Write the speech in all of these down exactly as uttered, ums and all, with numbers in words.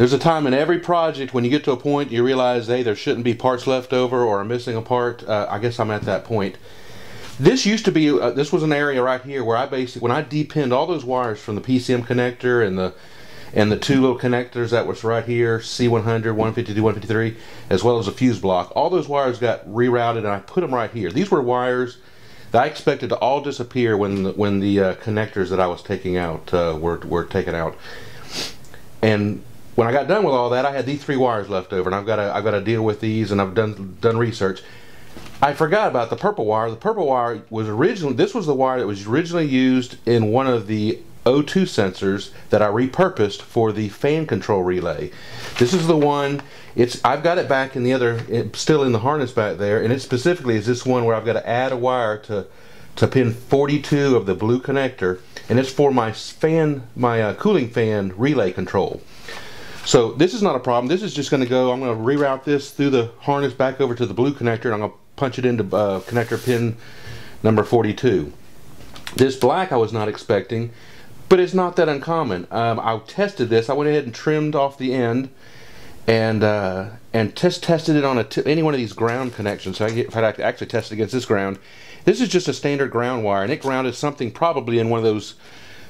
There's a time in every project when you get to a point you realize, hey, there shouldn't be parts left over or I'm missing a part. Uh, I guess I'm at that point. This used to be, uh, this was an area right here where I basically, when I depinned all those wires from the P C M connector and the and the two little connectors that was right here, C one hundred, one fifty-two, one fifty-three, as well as a fuse block, all those wires got rerouted and I put them right here. These were wires that I expected to all disappear when the, when the uh, connectors that I was taking out uh, were, were taken out. And when I got done with all that, I had these three wires left over, and I've got to, I've got to deal with these, and I've done done research. I forgot about the purple wire. The purple wire was originally, this was the wire that was originally used in one of the O two sensors that I repurposed for the fan control relay. This is the one, it's, I've got it back in the other, it's still in the harness back there, and it specifically is this one where I've got to add a wire to to pin forty-two of the blue connector, and it's for my fan, my uh, cooling fan relay control. So this is not a problem. This is just going to go, I'm going to reroute this through the harness back over to the blue connector, and I'm going to punch it into uh, connector pin number forty-two. This black I was not expecting, but it's not that uncommon. Um, I tested this. I went ahead and trimmed off the end and uh, and test tested it on a t any one of these ground connections. So I get, if I actually test it against this ground, this is just a standard ground wire, and it grounded something probably in one of those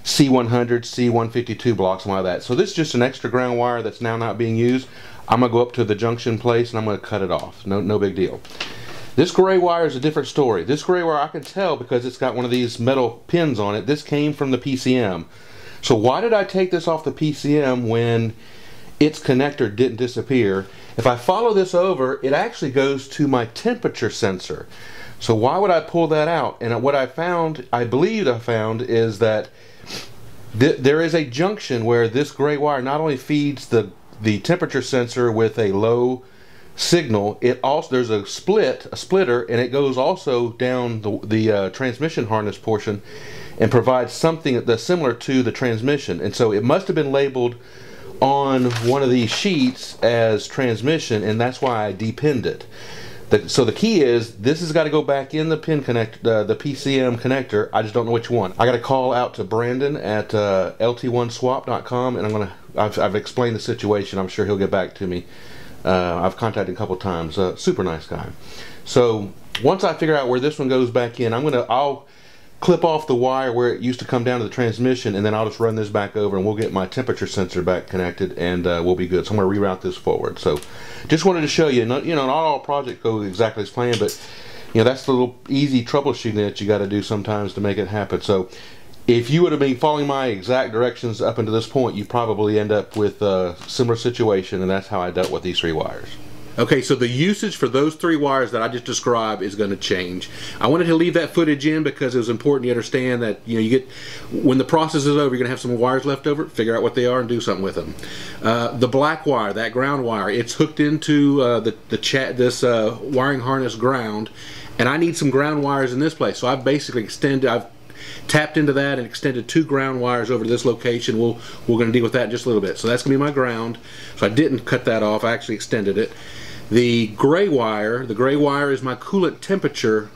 C one hundred, C one fifty-two blocks and all that. So this is just an extra ground wire that's now not being used. I'm gonna go up to the junction place and I'm gonna cut it off. No, no big deal. This gray wire is a different story. This gray wire I can tell because it's got one of these metal pins on it. This came from the P C M. So why did I take this off the P C M when its connector didn't disappear? If I follow this over, it actually goes to my temperature sensor. So why would I pull that out? And what I found, I believe I found, is that th there is a junction where this gray wire not only feeds the, the temperature sensor with a low signal, it also, there's a split, a splitter, and it goes also down the, the uh, transmission harness portion and provides something that's similar to the transmission. And so it must have been labeled on one of these sheets as transmission, and that's why I depinned it. The, so the key is, this has got to go back in the pin connect, uh, the P C M connector. I just don't know which one. I got to call out to Brandon at uh, L T one swap dot com, and I'm gonna. I've, I've explained the situation. I'm sure he'll get back to me. Uh, I've contacted him a couple times. Uh, super nice guy. So once I figure out where this one goes back in, I'm gonna. I'll clip off the wire where it used to come down to the transmission, and then I'll just run this back over, and we'll get my temperature sensor back connected, and uh, we'll be good. So I'm going to reroute this forward. So just wanted to show you, not, you know, not all projects go exactly as planned, but you know, that's the little easy troubleshooting that you got to do sometimes to make it happen. So if you would have been following my exact directions up until this point, you probably end up with a similar situation, and that's how I dealt with these three wires. Okay, so the usage for those three wires that I just described is going to change. I wanted to leave that footage in because it was important you understand that, you know, you get, when the process is over, you're going to have some wires left over. Figure out what they are and do something with them. Uh, the black wire, that ground wire, it's hooked into uh, the the chat this uh, wiring harness ground, and I need some ground wires in this place. So I've basically extended. I've tapped into that and extended two ground wires over to this location. We'll, we're going to deal with that in just a little bit. So that's going to be my ground. So I didn't cut that off. I actually extended it. The gray wire, the gray wire is my coolant temperature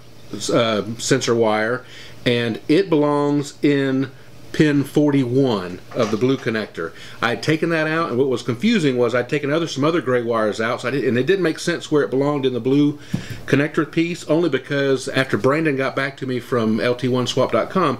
uh, sensor wire, and it belongs in pin forty-one of the blue connector. I had taken that out, and what was confusing was I'd taken other, some other gray wires out, so I did, and it didn't make sense where it belonged in the blue connector piece, only because after Brandon got back to me from L T one swap dot com,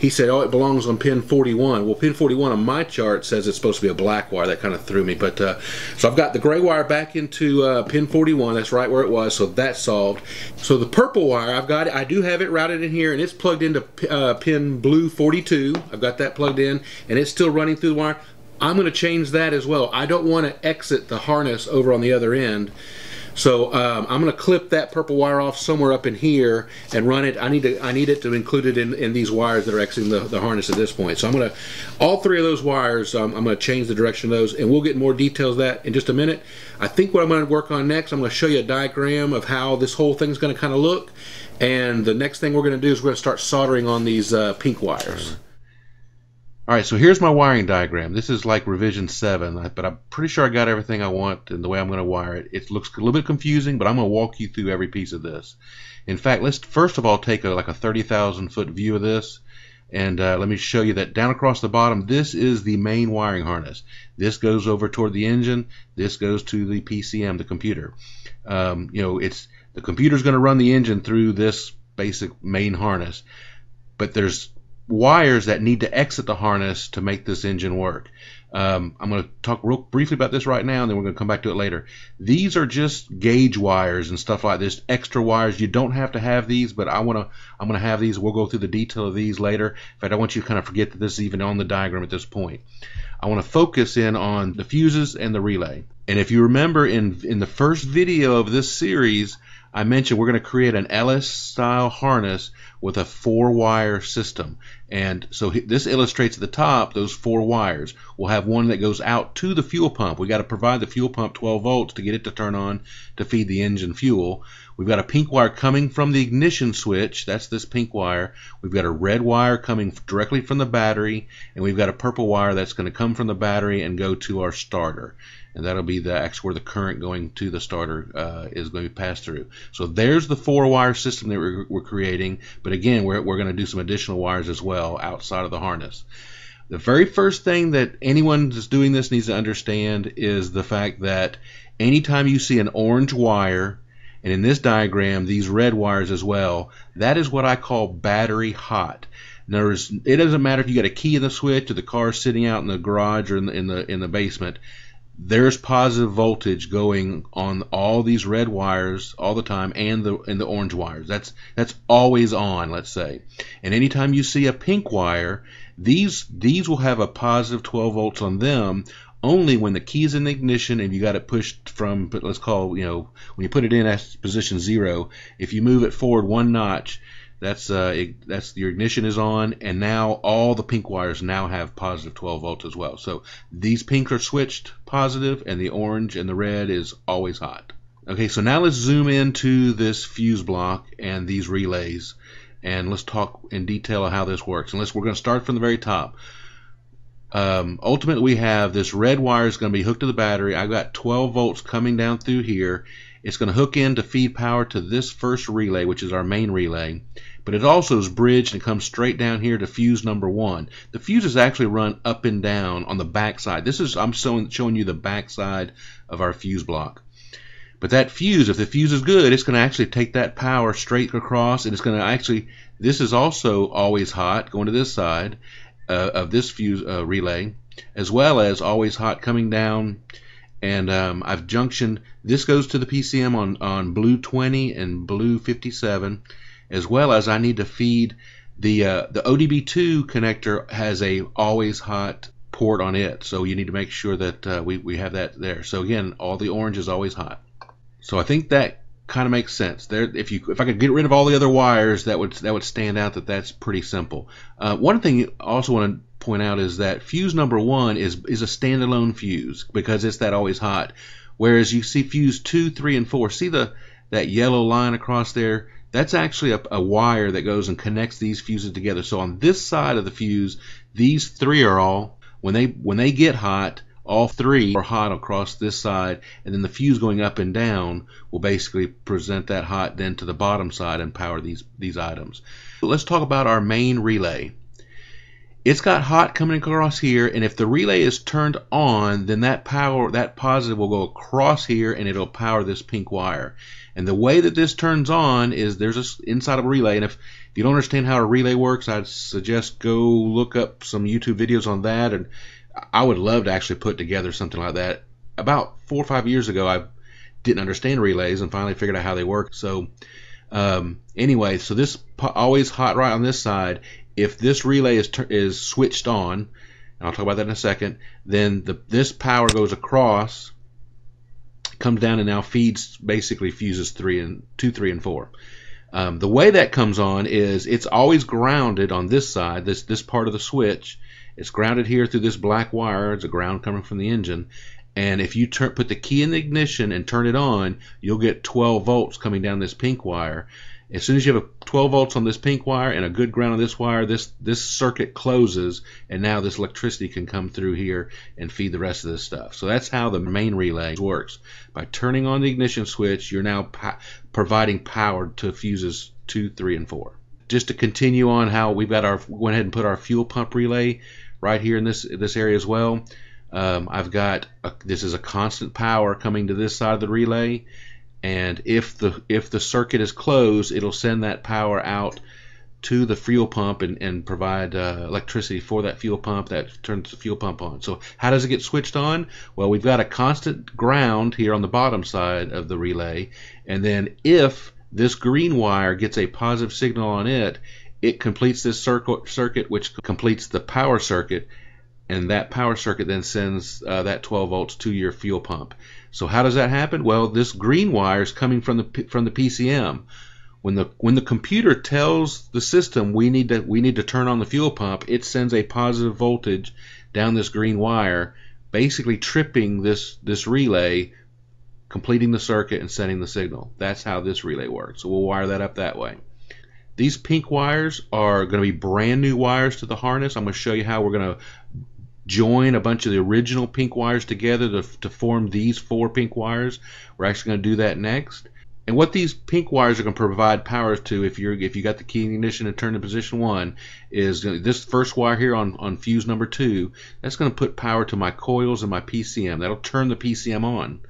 he said, oh, it belongs on pin forty-one. Well, pin forty-one on my chart says it's supposed to be a black wire. That kind of threw me, but uh, so I've got the gray wire back into uh, pin forty-one. That's right where it was, so that's solved. So the purple wire, I've got it, I do have it routed in here, and it's plugged into uh, pin blue forty-two. I've got that plugged in, and it's still running through the wire. I'm going to change that as well. I don't want to exit the harness over on the other end. So um, I'm going to clip that purple wire off somewhere up in here and run it. I need to. I need it to include it in, in these wires that are exiting the, the harness at this point. So I'm going to, all three of those wires, um, I'm going to change the direction of those, and we'll get more details of that in just a minute. I think what I'm going to work on next, I'm going to show you a diagram of how this whole thing's going to kind of look, and the next thing we're going to do is we're going to start soldering on these uh, pink wires. Alright, so here's my wiring diagram. This is like revision seven, but I'm pretty sure I got everything I want and the way I'm going to wire it. It looks a little bit confusing, but I'm going to walk you through every piece of this. In fact, let's first of all take a, like a thirty thousand foot view of this And uh, let me show you that down across the bottom, this is the main wiring harness. This goes over toward the engine. This goes to the P C M, the computer. Um, you know, it's the computer's going to run the engine through this basic main harness, but there's wires that need to exit the harness to make this engine work. Um, I'm going to talk real briefly about this right now, and then we're going to come back to it later. These are just gauge wires and stuff like this, extra wires. You don't have to have these, but I want to. I'm going to have these. We'll go through the detail of these later. In fact, I want you to kind of forget that this is even on the diagram at this point. I want to focus in on the fuses and the relay. And if you remember in in the first video of this series, I mentioned we're going to create an L S style harness with a four wire system. And so this illustrates at the top those four wires. We'll have one that goes out to the fuel pump. We got to provide the fuel pump twelve volts to get it to turn on to feed the engine fuel. We've got a pink wire coming from the ignition switch. That's this pink wire. We've got a red wire coming directly from the battery, and we've got a purple wire that's going to come from the battery and go to our starter. And that'll be the actually where the current going to the starter uh, is going to be passed through. So there's the four wire system that we're, we're creating, but again we're, we're going to do some additional wires as well outside of the harness. The very first thing that anyone that's doing this needs to understand is the fact that anytime you see an orange wire, and in this diagram these red wires as well, that is what I call battery hot. There's, it doesn't matter if you got a key in the switch or the car sitting out in the garage or in the, in the, in the basement. There's positive voltage going on all these red wires all the time, and the and the orange wires. That's that's always on, let's say. And anytime you see a pink wire, these these will have a positive twelve volts on them only when the key's in the ignition and you got it pushed from, but let's call, you know, when you put it in at position zero, if you move it forward one notch, that's uh it, that's your ignition is on, and now all the pink wires now have positive twelve volts as well. So these pinks are switched positive, and the orange and the red is always hot. Okay, so now let's zoom into this fuse block and these relays, and let's talk in detail of how this works. Unless we're going to start from the very top. Um, ultimately, we have this red wire is going to be hooked to the battery. I've got twelve volts coming down through here. It's going to hook in to feed power to this first relay, which is our main relay, but it also is bridged and comes straight down here to fuse number one. The fuses actually run up and down on the back side. This is, I'm showing, showing you the back side of our fuse block. But that fuse, if the fuse is good, it's going to actually take that power straight across, and it's going to actually, this is also always hot going to this side uh, of this fuse uh, relay, as well as always hot coming down. And um, I've junctioned, this goes to the P C M on, on blue twenty and blue fifty-seven, as well as I need to feed the, uh, the O D B two connector has a always hot port on it. So you need to make sure that uh, we, we have that there. So again, all the orange is always hot. So I think that kind of makes sense. There, if you, if I could get rid of all the other wires, that would, that would stand out that that's pretty simple. Uh, one thing you also want to point out is that fuse number one is is a standalone fuse because it's that always hot, whereas you see fuse two, three, and four, see the that yellow line across there, that's actually a, a wire that goes and connects these fuses together. So on this side of the fuse, these three are all, when they when they get hot, all three are hot across this side, and then the fuse going up and down will basically present that hot then to the bottom side and power these these items. But let's talk about our main relay. It's got hot coming across here, and if the relay is turned on, then that power, that positive will go across here, and it'll power this pink wire. And the way that this turns on is there's a, inside of a relay, and if, if you don't understand how a relay works, I'd suggest go look up some YouTube videos on that, and I would love to actually put together something like that. About four or five years ago, I didn't understand relays and finally figured out how they work. So um, anyway, so this always hot right on this side. If this relay is, is switched on, and I'll talk about that in a second, then the, this power goes across, comes down, and now feeds basically fuses three and two, three, and four. Um, the way that comes on is it's always grounded on this side, this this part of the switch. It's grounded here through this black wire. It's a ground coming from the engine. And if you turn, put the key in the ignition and turn it on, you'll get twelve volts coming down this pink wire. As soon as you have a twelve volts on this pink wire and a good ground on this wire, this, this circuit closes, and now this electricity can come through here and feed the rest of this stuff. So that's how the main relay works. By turning on the ignition switch, you're now po- providing power to fuses two, three, and four. just to continue on how we've got our, went ahead and put our fuel pump relay right here in this this area as well. Um, I've got a, this is a constant power coming to this side of the relay, and if the if the circuit is closed, it'll send that power out to the fuel pump and and provide uh, electricity for that fuel pump that turns the fuel pump on. So how does it get switched on? Well, we've got a constant ground here on the bottom side of the relay, and then if this green wire gets a positive signal on it, it completes this circuit, circuit which completes the power circuit, and that power circuit then sends uh, that twelve volts to your fuel pump. So how does that happen? Well, this green wire is coming from the from the P C M. When the when the computer tells the system we need to we need to turn on the fuel pump, it sends a positive voltage down this green wire, basically tripping this this relay, completing the circuit and sending the signal. That's how this relay works. So we'll wire that up that way. These pink wires are going to be brand new wires to the harness. I'm going to show you how we're going to join a bunch of the original pink wires together to, to form these four pink wires. We're actually going to do that next. And what these pink wires are going to provide power to, if you're if you got the key ignition and turn to position one, is this first wire here on on fuse number two. That's going to put power to my coils and my P C M. That'll turn the P C M on.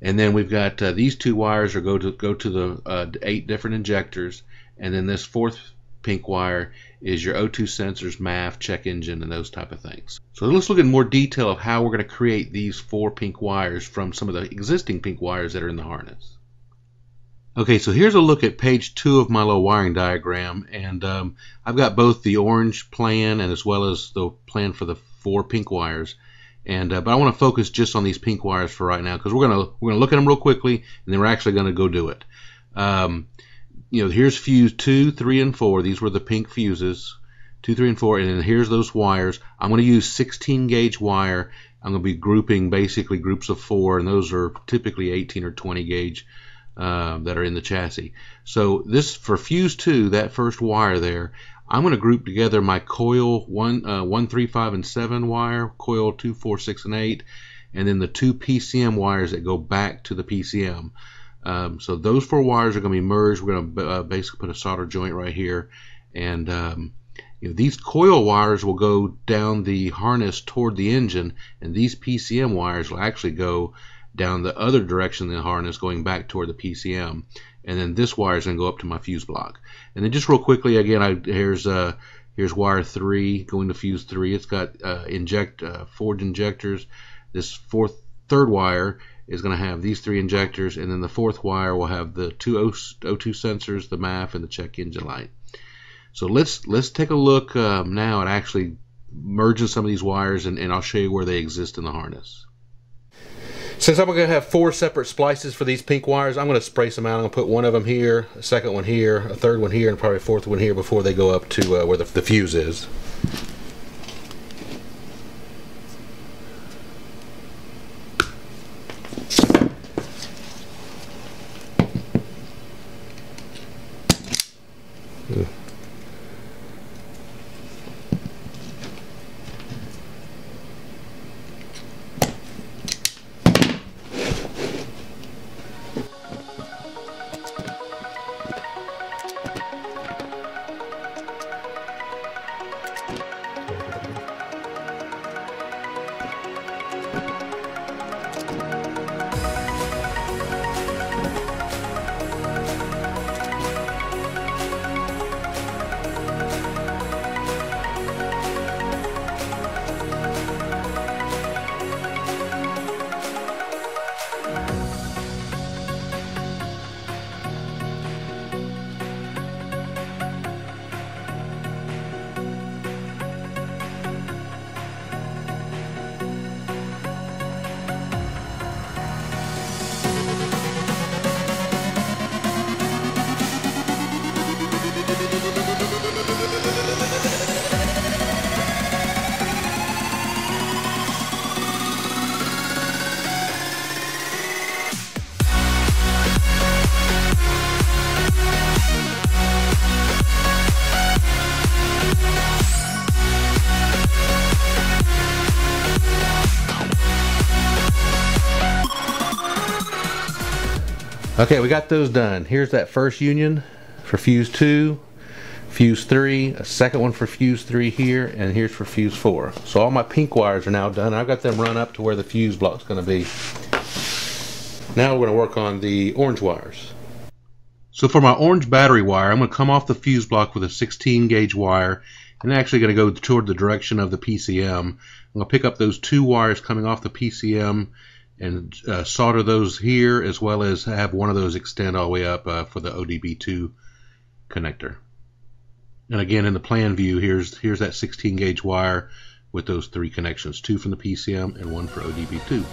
And then we've got uh, these two wires are go to go to the uh, eight different injectors, and then this fourth pink wire is your O two sensors, M A F, check engine, and those type of things. So let's look in more detail of how we're going to create these four pink wires from some of the existing pink wires that are in the harness. Okay, so here's a look at page two of my little wiring diagram, and um, I've got both the orange plan and as well as the plan for the four pink wires. And uh, but I want to focus just on these pink wires for right now, because we're gonna we're gonna look at them real quickly, and then we're actually gonna go do it. Um, You know, here's fuse two, three, and four. These were the pink fuses, two, three, and four. And then here's those wires. I'm going to use sixteen gauge wire. I'm going to be grouping basically groups of four, and those are typically eighteen or twenty gauge uh, that are in the chassis. So this for fuse two, that first wire there, I'm going to group together my coil one, uh, one, three, five, and seven wire, coil two, four, six, and eight, and then the two P C M wires that go back to the P C M. Um, so those four wires are going to be merged. We're going to uh, basically put a solder joint right here, and um, you know, these coil wires will go down the harness toward the engine, and these P C M wires will actually go down the other direction of the harness, going back toward the P C M. And then this wire is going to go up to my fuse block. And then just real quickly again, I, here's uh, here's wire three going to fuse three. It's got uh, inject uh, forged injectors. This fourth third wire is going to have these three injectors, and then the fourth wire will have the two O two sensors, the M A F, and the check engine light. So let's let's take a look um, now at actually merging some of these wires, and, and I'll show you where they exist in the harness. Since I'm going to have four separate splices for these pink wires, I'm going to space them out. I'm going to put one of them here, a second one here, a third one here, and probably a fourth one here before they go up to uh, where the, the fuse is. Okay, we got those done. Here's that first union for fuse two, fuse three, a second one for fuse three here, and here's for fuse four. So all my pink wires are now done. I've got them run up to where the fuse block's going to be. Now we're going to work on the orange wires. So for my orange battery wire, I'm going to come off the fuse block with a sixteen gauge wire, and actually going to go toward the direction of the P C M. I'm going to pick up those two wires coming off the P C M and uh, solder those here, as well as have one of those extend all the way up uh, for the O D B two connector. And again, in the plan view, here's here's that sixteen gauge wire with those three connections, two from the P C M and one for O D B two.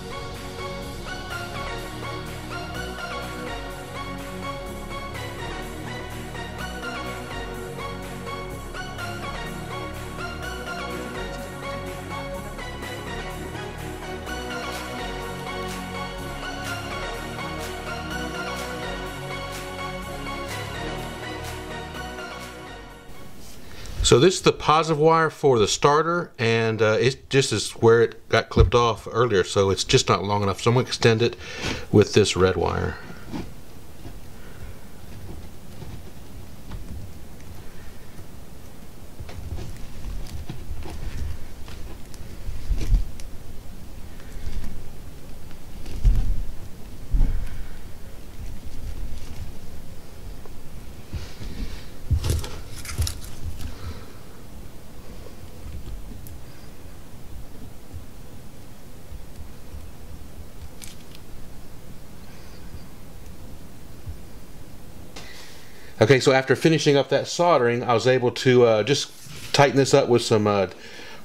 So this is the positive wire for the starter, and uh, it just is where it got clipped off earlier, so it's just not long enough. So I'm going to extend it with this red wire. Okay, so after finishing up that soldering, I was able to uh, just tighten this up with some uh,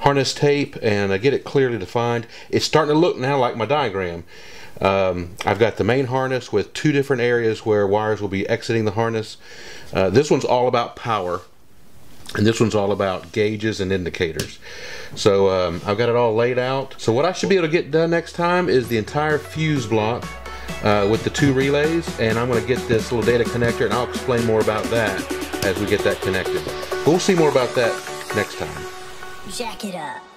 harness tape and uh, get it clearly defined. It's starting to look now like my diagram. Um, I've got the main harness with two different areas where wires will be exiting the harness. Uh, this one's all about power, and this one's all about gauges and indicators. So um, I've got it all laid out. So what I should be able to get done next time is the entire fuse block Uh, with the two relays, and I'm going to get this little data connector, and I'll explain more about that as we get that connected. But we'll see more about that next time. Jack it up.